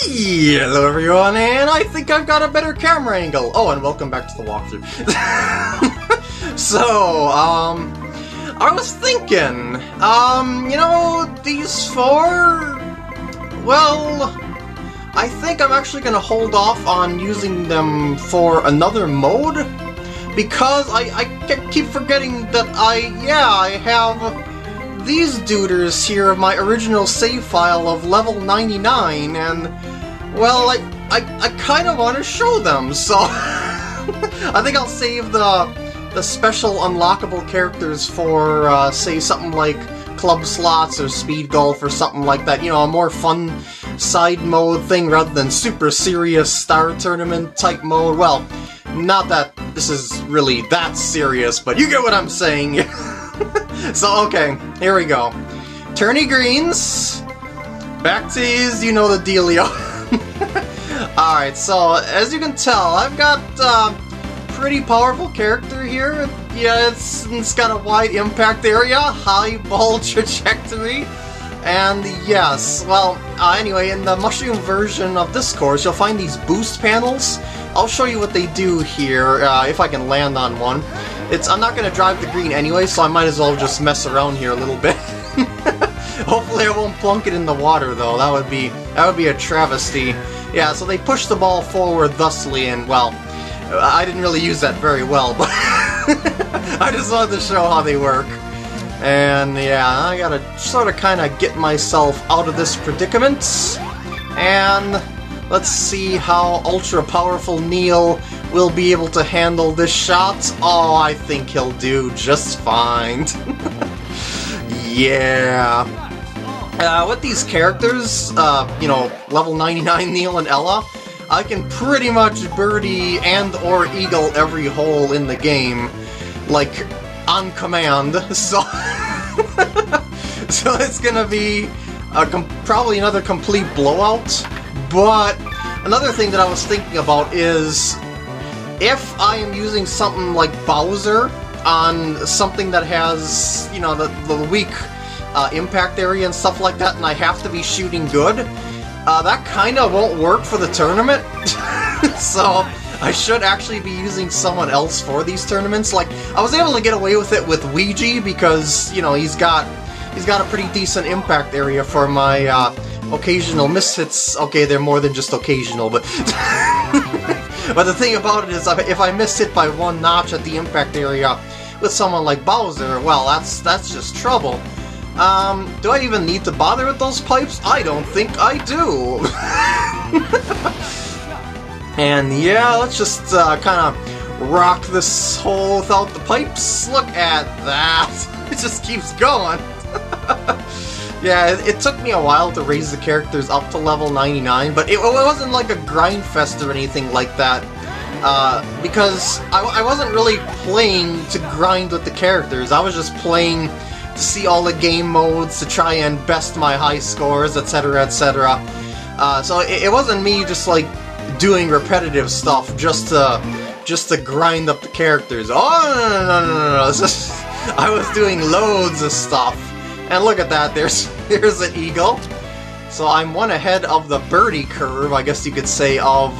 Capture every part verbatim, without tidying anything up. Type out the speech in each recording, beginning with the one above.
Hello everyone, and I think I've got a better camera angle! Oh, and welcome back to the walkthrough. So, um... I was thinking, um, you know, these four... Well... I think I'm actually gonna hold off on using them for another mode, because I, I keep forgetting that I... yeah, I have... these duders here of my original save file of level ninety-nine, and, well, I I, I kind of want to show them, so... I think I'll save the, the special unlockable characters for, uh, say, something like Club Slots or Speed Golf or something like that, you know, a more fun side mode thing rather than super serious Star Tournament type mode. Well, not that this is really that serious, but you get what I'm saying. So, okay, here we go. Tourney Greens, Bacties, you know the dealio. Alright, so, as you can tell, I've got a uh, pretty powerful character here. Yeah, it's, it's got a wide impact area, high ball trajectory, and yes, well, uh, anyway, in the Mushroom version of this course, you'll find these boost panels. I'll show you what they do here, uh, if I can land on one. It's, I'm not going to drive the green anyway, so I might as well just mess around here a little bit. Hopefully I won't plunk it in the water, though. That would be that would be a travesty. Yeah, so they push the ball forward thusly, and, well, I didn't really use that very well, but I just wanted to show how they work. And, yeah, I got to sort of kind of get myself out of this predicament. And let's see how ultra-powerful Neil will be able to handle this shot. Oh, I think he'll do just fine. Yeah. Uh, with these characters, uh, you know, level ninety-nine Neil and Ella, I can pretty much birdie and or eagle every hole in the game, like, on command, so... so it's gonna be a com probably another complete blowout. But another thing that I was thinking about is, if I am using something like Bowser on something that has, you know, the, the weak uh, impact area and stuff like that, and I have to be shooting good, uh, that kind of won't work for the tournament. So I should actually be using someone else for these tournaments. Like, I was able to get away with it with Luigi because, you know, he's got he's got a pretty decent impact area for my uh, occasional mishits. Okay, they're more than just occasional, but... But the thing about it is, if I miss it by one notch at the impact area with someone like Bowser, well, that's that's just trouble. Um, do I even need to bother with those pipes? I don't think I do. And yeah, let's just uh, kind of rock this hole without the pipes. Look at that. It just keeps going. Yeah, it, it took me a while to raise the characters up to level ninety-nine, but it, it wasn't like a grind fest or anything like that, uh, because I, I wasn't really playing to grind with the characters. I was just playing to see all the game modes, to try and best my high scores, etc, et cetera. Uh, so it, it wasn't me just like doing repetitive stuff just to just to grind up the characters. Oh no no no no! no. It's just, I was doing loads of stuff. And look at that, there's there's an eagle. So I'm one ahead of the birdie curve, I guess you could say, of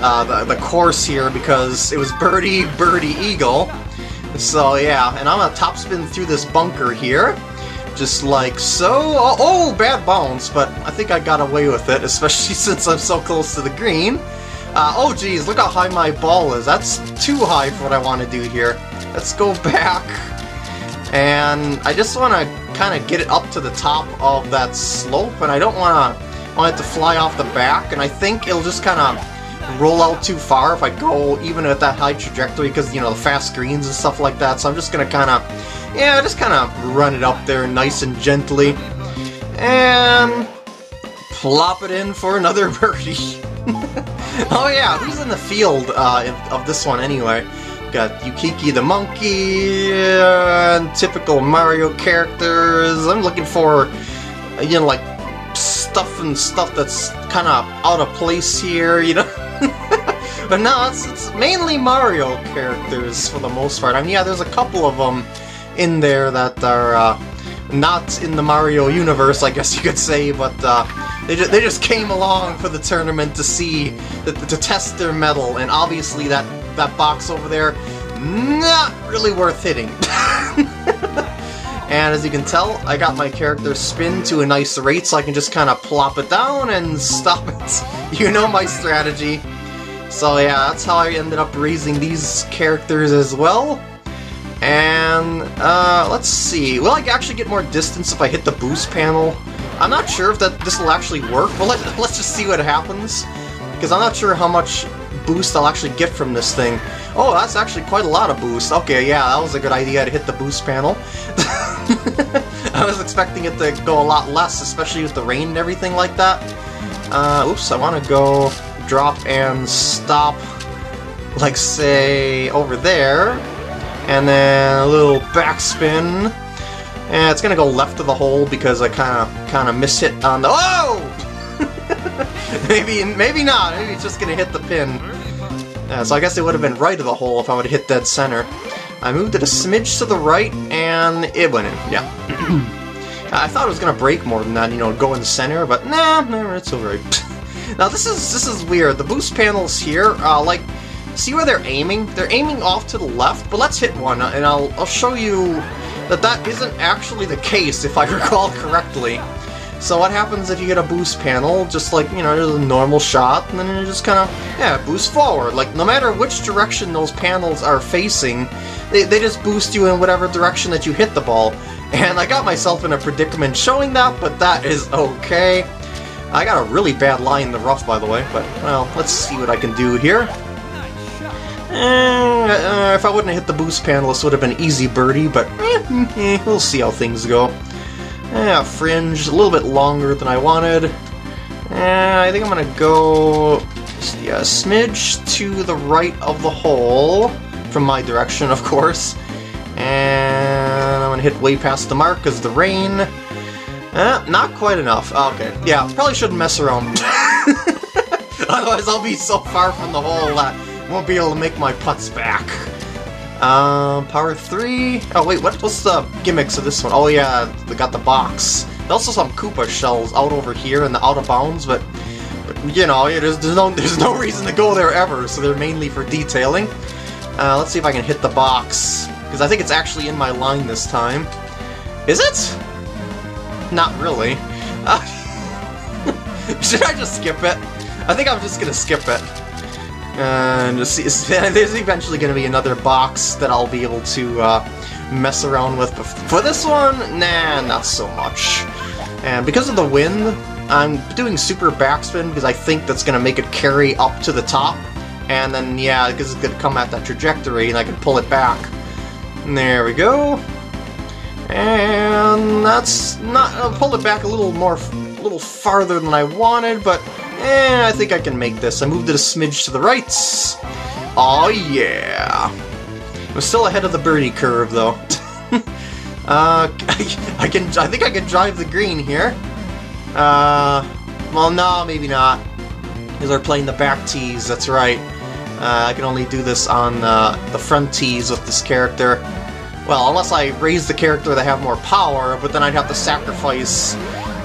uh, the, the course here, because it was birdie, birdie, eagle. So yeah, and I'm gonna topspin through this bunker here. Just like so. Oh, oh, bad bounce, but I think I got away with it, especially since I'm so close to the green. Uh, oh geez, look how high my ball is. That's too high for what I want to do here. Let's go back. And I just want to kind of get it up to the top of that slope, and I don't want to want it to fly off the back, and I think it'll just kind of roll out too far if I go even at that high trajectory, because, you know, the fast greens and stuff like that, so I'm just going to kind of, yeah, just kind of run it up there nice and gently, and plop it in for another birdie. Oh yeah, who's in the field uh, of this one anyway? Got Yukiki the monkey, and typical Mario characters. I'm looking for, you know, like, stuff and stuff that's kind of out of place here, you know? But no, it's, it's mainly Mario characters for the most part. I mean, yeah, there's a couple of them in there that are uh, not in the Mario universe, I guess you could say, but uh, They just, they just came along for the tournament to see, to, to test their mettle, and obviously that, that box over there, not really worth hitting. And as you can tell, I got my character spin to a nice rate, so I can just kind of plop it down and stop it. You know my strategy. So yeah, that's how I ended up raising these characters as well. And uh, let's see, will I actually get more distance if I hit the boost panel? I'm not sure if that this will actually work, but let, let's just see what happens, because I'm not sure how much boost I'll actually get from this thing. Oh, that's actually quite a lot of boost. Okay, yeah, that was a good idea to hit the boost panel. I was expecting it to go a lot less, especially with the rain and everything like that. Uh, oops, I want to go drop and stop, like, say, over there. And then a little backspin, and it's gonna go left of the hole because I kind of kind of mishit on the. Oh, maybe maybe not. Maybe it's just gonna hit the pin. Yeah, so I guess it would have been right of the hole if I would have hit dead center. I moved it a smidge to the right, and it went in. Yeah, I thought it was gonna break more than that, you know, go in the center, but nah, nah, it's alright. Now this is this is weird. The boost panels here, uh, like. See where they're aiming? They're aiming off to the left, but let's hit one, and I'll, I'll show you that that isn't actually the case, if I recall correctly. So what happens if you get a boost panel, just like, you know, there's a normal shot, and then you just kind of, yeah, boost forward. Like, no matter which direction those panels are facing, they, they just boost you in whatever direction that you hit the ball. And I got myself in a predicament showing that, but that is okay. I got a really bad line in the rough, by the way, but, well, let's see what I can do here. Uh, if I wouldn't have hit the boost panel, this would have been easy birdie, but eh, eh, we'll see how things go. Uh, fringe, a little bit longer than I wanted. Uh, I think I'm going to go yeah, a smidge to the right of the hole, from my direction, of course. And I'm going to hit way past the mark because the rain. Uh, not quite enough. Okay, yeah, probably shouldn't mess around. Otherwise I'll be so far from the hole that won't be able to make my putts back. Um, power three. Oh wait, what, what's the gimmicks of this one? Oh yeah, they got the box. There's also some Koopa shells out over here in the out of bounds, but, but you know, there's, there's no there's no reason to go there ever. So they're mainly for detailing. Uh, let's see if I can hit the box because I think it's actually in my line this time. Is it? Not really. Uh, should I just skip it? I think I'm just gonna skip it. And there's eventually going to be another box that I'll be able to uh, mess around with, but for this one, nah, not so much. And because of the wind, I'm doing super backspin because I think that's going to make it carry up to the top, and then, yeah, because it's going to come at that trajectory, and I can pull it back. And there we go. And that's not... I'll pull it back a little more... a little farther than I wanted, but... Eh, I think I can make this. I moved it a smidge to the right. Oh yeah. I'm still ahead of the birdie curve though. uh, I, I can. I think I can drive the green here. Uh, well, no, maybe not. Because we're playing the back tees. That's right. Uh, I can only do this on uh, the front tees with this character. Well, unless I raise the character to have more power, but then I'd have to sacrifice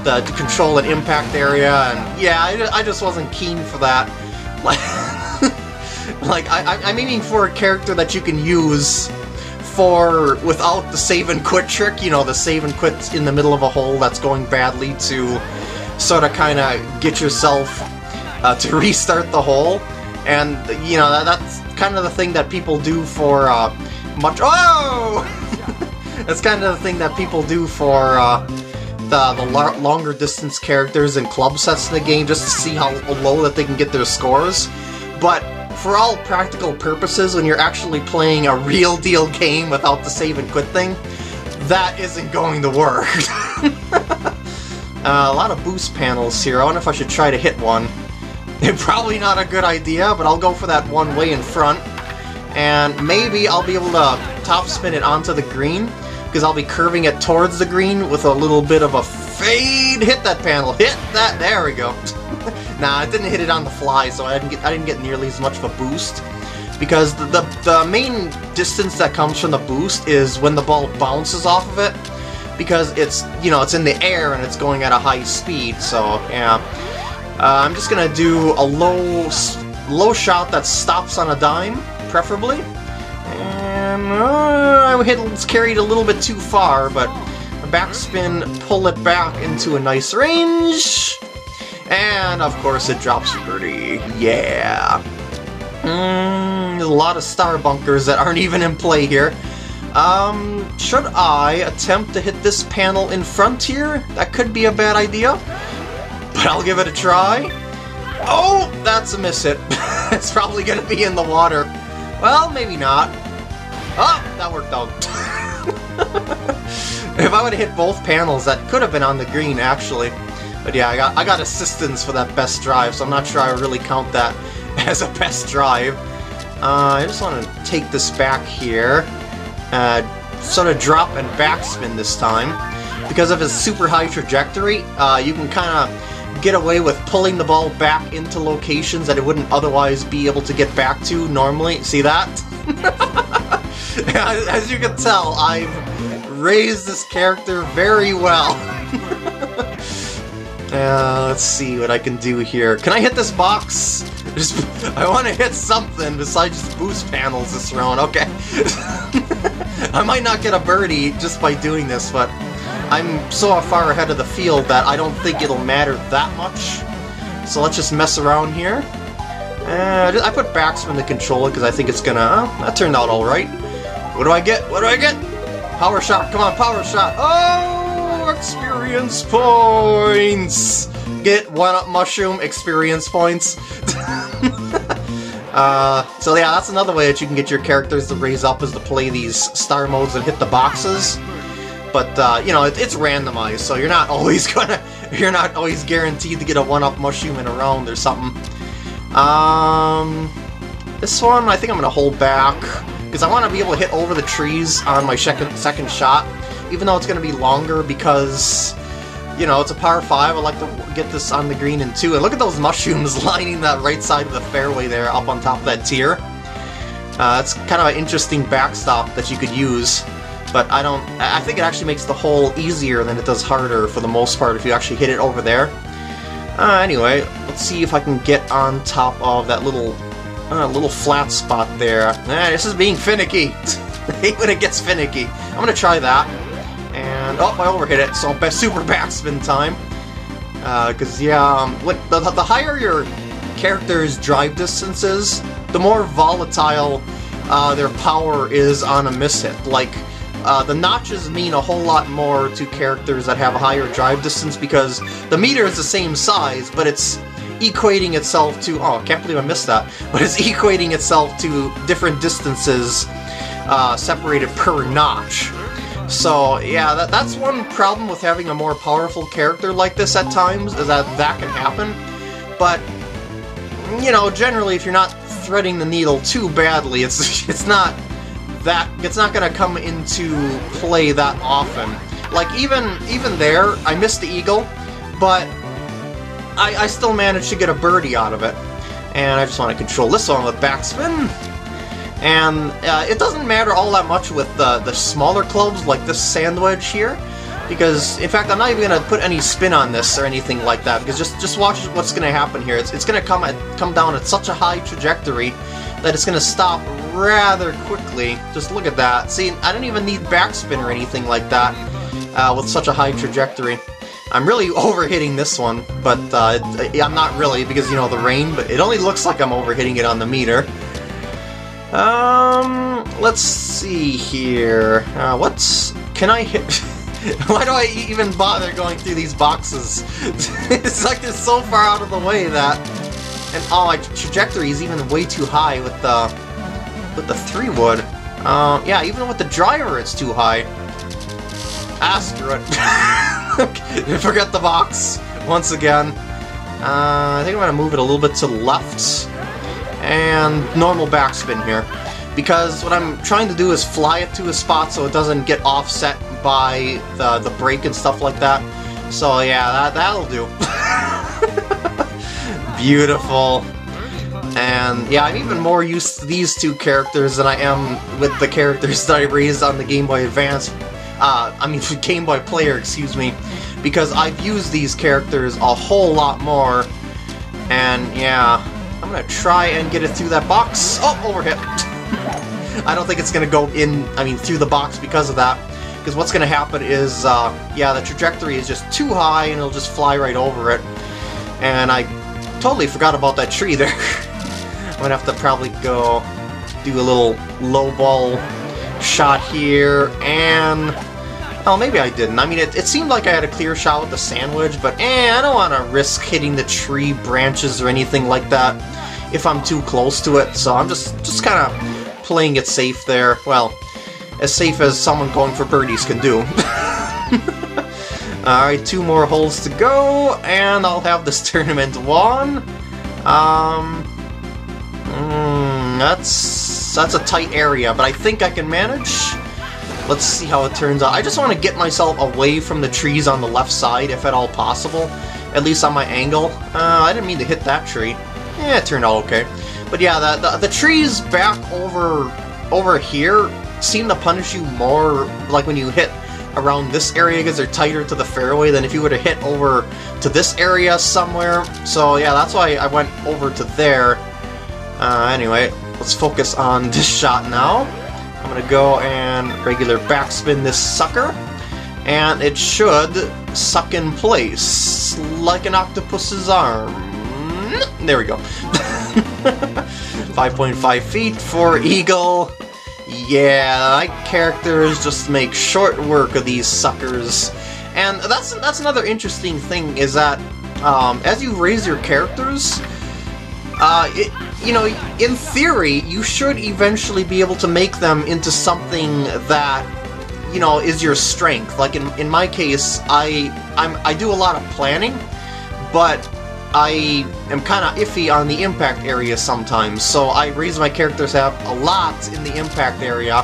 the control and impact area, and yeah, I, I just wasn't keen for that. Like, like I, I'm aiming for a character that you can use for without the save and quit trick, you know, the save and quit in the middle of a hole that's going badly to sort of kind of get yourself uh, to restart the hole, and you know, that, that's kind of the thing that people do for uh, much. Oh, that's kind of the thing that people do for. Uh, the, the longer distance characters and club sets in the game just to see how low that they can get their scores. But for all practical purposes, when you're actually playing a real deal game without the save and quit thing, that isn't going to work. uh, a lot of boost panels here. I wonder if I should try to hit one. Probably not a good idea, but I'll go for that one way in front. And maybe I'll be able to topspin it onto the green. Because I'll be curving it towards the green with a little bit of a fade. Hit that panel. Hit that. There we go. Nah, I didn't hit it on the fly, so I didn't get I didn't get nearly as much of a boost. Because the, the the main distance that comes from the boost is when the ball bounces off of it. because it's, you know, it's in the air and it's going at a high speed, so yeah. Uh, I'm just gonna do a low low shot that stops on a dime, preferably. And uh, I hit, it's carried a little bit too far, but a backspin, pull it back into a nice range. And of course it drops birdie. Yeah. Mm, there's a lot of star bunkers that aren't even in play here. Um, should I attempt to hit this panel in front here? That could be a bad idea, but I'll give it a try. Oh, that's a miss hit. It's probably gonna be in the water. Well, maybe not. Oh, that worked out. If I would've hit both panels, that could have been on the green, actually. But yeah, I got I got assistance for that best drive, so I'm not sure I really count that as a best drive. Uh, I just want to take this back here. Uh, sort of drop and backspin this time. Because of his super high trajectory, uh, you can kind of get away with pulling the ball back into locations that it wouldn't otherwise be able to get back to normally. See that? As you can tell, I've raised this character very well. uh, let's see what I can do here. Can I hit this box? Just, I want to hit something besides just boost panels this round, okay. I might not get a birdie just by doing this, but I'm so far ahead of the field that I don't think it'll matter that much. So let's just mess around here. Uh, I put backspin to control it because I think it's gonna... Uh, that turned out alright. What do I get? What do I get? Power shot, come on, power shot. Oh, experience points! Get one-up mushroom experience points. uh, so yeah, that's another way that you can get your characters to raise up, is to play these star modes and hit the boxes. But uh, you know, it, it's randomized, so you're not always gonna, you're not always guaranteed to get a one-up mushroom in a round or something. Um, this one, I think I'm gonna hold back because I want to be able to hit over the trees on my second second shot, even though it's gonna be longer because, you know, it's a par five. I like to get this on the green in two. And look at those mushrooms lining that right side of the fairway there, up on top of that tier. Uh, it's kind of an interesting backstop that you could use. But I don't... I think it actually makes the hole easier than it does harder for the most part if you actually hit it over there. Uh, anyway, let's see if I can get on top of that little uh, little flat spot there. Eh, this is being finicky. I hate when it gets finicky. I'm gonna try that. And, oh, I overhit it, so best super backspin time. Because, uh, yeah, um, like the, the higher your character's drive distance is, the more volatile uh, their power is on a miss hit. Like, Uh, the notches mean a whole lot more to characters that have a higher drive distance because the meter is the same size, but it's equating itself to... Oh, I can't believe I missed that. But it's equating itself to different distances uh, separated per notch. So, yeah, that, that's one problem with having a more powerful character like this at times, is that that can happen. But, you know, generally, if you're not threading the needle too badly, it's it's not... that it's not gonna come into play that often. Like even even there, I missed the eagle, but I, I still managed to get a birdie out of it. And I just want to control this one with backspin. And uh, it doesn't matter all that much with the the smaller clubs like this sandwich here, because in fact I'm not even gonna put any spin on this or anything like that. Because just just watch what's gonna happen here. It's it's gonna come at come down at such a high trajectory that it's gonna stop rather quickly. Just look at that. See, I don't even need backspin or anything like that uh, with such a high trajectory. I'm really overhitting this one, but uh, it, I'm not really because, you know, the rain, but it only looks like I'm overhitting it on the meter. Um, let's see here. Uh, what's... Can I hit... Why do I even bother going through these boxes? It's like they're so far out of the way that... And oh, my trajectory is even way too high with the with the three wood. Uh, yeah, even with the driver, it's too high. Ah, screw it. I forgot the box once again. Uh, I think I'm gonna move it a little bit to the left and normal backspin here, because what I'm trying to do is fly it to a spot so it doesn't get offset by the the brake and stuff like that. So yeah, that that'll do. Beautiful. And yeah, I'm even more used to these two characters than I am with the characters that I raised on the Game Boy Advance Uh, I mean, Game Boy Player, excuse me, because I've used these characters a whole lot more, and yeah, I'm gonna try and get it through that box. Oh, overhit. I don't think it's gonna go in, I mean, through the box because of that, because what's gonna happen is, uh, yeah, the trajectory is just too high, and it'll just fly right over it, and I totally forgot about that tree there. I'm gonna have to probably go do a little low ball shot here, and... oh, maybe I didn't. I mean, it, it seemed like I had a clear shot with the sandwich, but eh, I don't want to risk hitting the tree branches or anything like that if I'm too close to it, so I'm just, just kind of playing it safe there. Well, as safe as someone going for birdies can do. Alright, two more holes to go, and I'll have this tournament won. Um... Mm, that's... that's a tight area, but I think I can manage. Let's see how it turns out. I just want to get myself away from the trees on the left side, if at all possible. At least on my angle. Uh, I didn't mean to hit that tree. Eh, it turned out okay. But yeah, the, the, the trees back over over here seem to punish you more, like when you hit around this area, because they're tighter to the fairway than if you were to hit over to this area somewhere. So yeah, that's why I went over to there. Uh, anyway, let's focus on this shot now. I'm gonna go and regular backspin this sucker, and it should suck in place like an octopus's arm. There we go. five point five feet for Eagle. Yeah, my characters just make short work of these suckers. And that's that's another interesting thing, is that um, as you raise your characters, uh, it, you know, in theory, you should eventually be able to make them into something that, you know, is your strength. Like, in, in my case, I I'm, I do a lot of planning, but I am kind of iffy on the impact area sometimes. So I raise my characters up a lot in the impact area,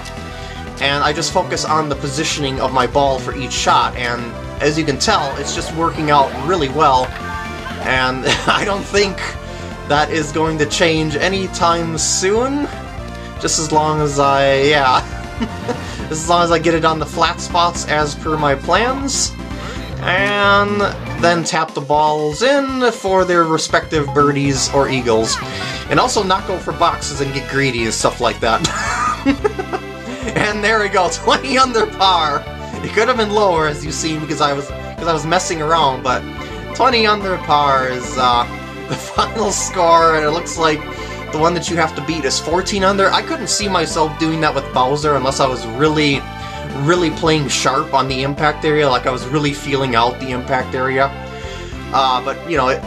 and I just focus on the positioning of my ball for each shot. And as you can tell, it's just working out really well, and I don't think that is going to change anytime soon. Just as long as I, yeah, just as long as I get it on the flat spots as per my plans, and then tap the balls in for their respective birdies or eagles, and also not go for boxes and get greedy and stuff like that. And there we go, twenty under par. It could have been lower, as you've seen, because I was because I was messing around, but twenty under par is uh. the final score, and it looks like the one that you have to beat is fourteen under. I couldn't see myself doing that with Bowser unless I was really, really playing sharp on the impact area, like I was really feeling out the impact area. Uh, but, you know, it,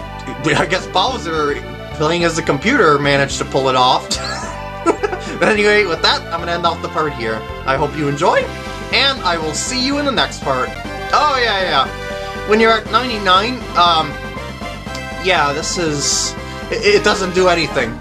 I guess Bowser, playing as a computer, managed to pull it off. But anyway, with that, I'm going to end off the part here. I hope you enjoyed, and I will see you in the next part. Oh, yeah, yeah. When you're at ninety-nine, um... yeah, this is... it doesn't do anything.